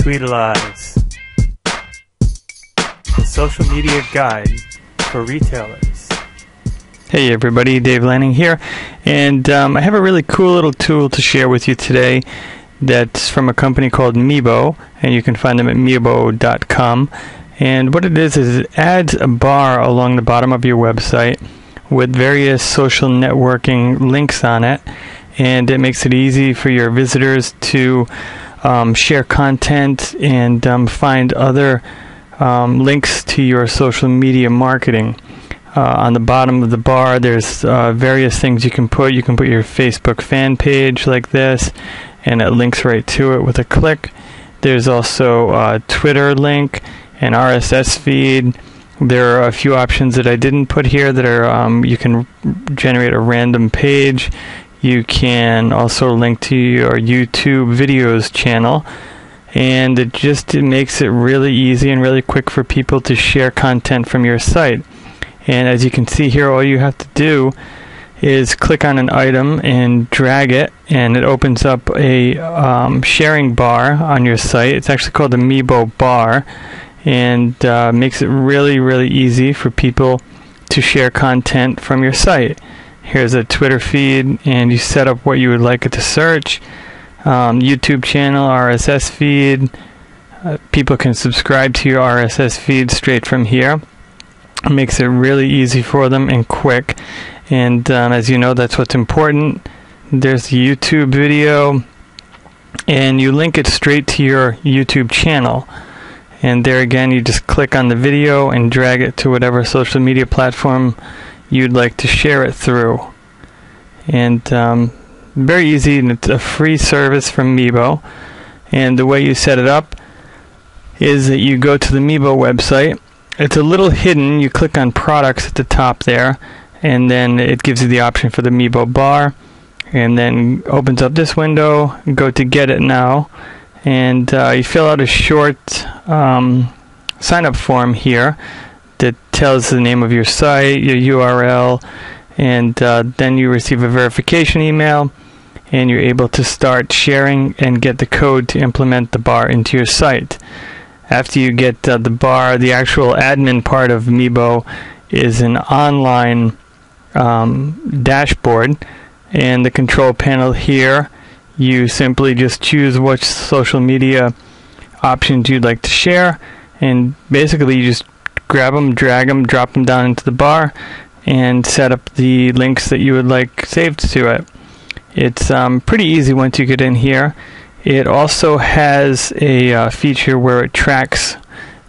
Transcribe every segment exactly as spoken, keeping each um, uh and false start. Tweetalize, the social media guide for retailers. Hey everybody, Dave Lanning here, and um, I have a really cool little tool to share with you today that's from a company called Meebo, and you can find them at meebo dot com. And what it is is it adds a bar along the bottom of your website with various social networking links on it, and it makes it easy for your visitors to Um, share content and um, find other um, links to your social media marketing. Uh, on the bottom of the bar there's uh, various things you can put. You can put your Facebook fan page like this, and it links right to it with a click. There's also a Twitter link, an R S S feed. There are a few options that I didn't put here that are um, you can generate a random page. You can also link to your YouTube videos channel, and it just it makes it really easy and really quick for people to share content from your site. And as you can see here, all you have to do is click on an item and drag it, and it opens up a um, sharing bar on your site. It's actually called the Meebo bar, and uh, makes it really really easy for people to share content from your site. Here's a Twitter feed, and you set up what you would like it to search. Um, YouTube channel, R S S feed. Uh, people can subscribe to your R S S feed straight from here. It makes it really easy for them and quick. And um, as you know, that's what's important. There's the YouTube video, and you link it straight to your YouTube channel. And there again, you just click on the video and drag it to whatever social media platform you'd like to share it through. And um, very easy, and it's a free service from Meebo. And the way you set it up is that you go to the Meebo website. It's a little hidden. You click on products at the top there, and then it gives you the option for the Meebo bar, and then opens up this window. Go to get it now, and uh, you fill out a short um, sign up form here that tells the name of your site, your U R L, and uh, then you receive a verification email, and you're able to start sharing and get the code to implement the bar into your site. After you get uh, the bar, the actual admin part of Meebo is an online um, dashboard, and the control panel here, you simply just choose which social media options you'd like to share, and basically you just grab them, drag them, drop them down into the bar, and set up the links that you would like saved to it. It's um, pretty easy once you get in here. It also has a uh, feature where it tracks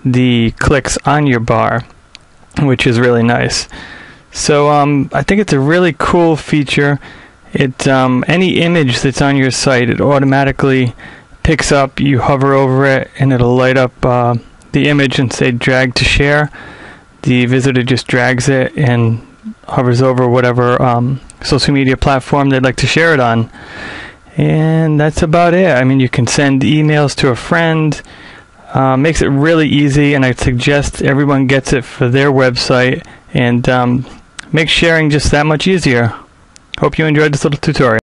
the clicks on your bar, which is really nice. So um, I think it's a really cool feature. It um, any image that's on your site, it automatically picks up. You hover over it, and it'll light up Uh, the image and say drag to share. The visitor just drags it and hovers over whatever um, social media platform they'd like to share it on. And that's about it. I mean, you can send emails to a friend. Uh, makes it really easy, and I suggest everyone gets it for their website, and um, makes sharing just that much easier. Hope you enjoyed this little tutorial.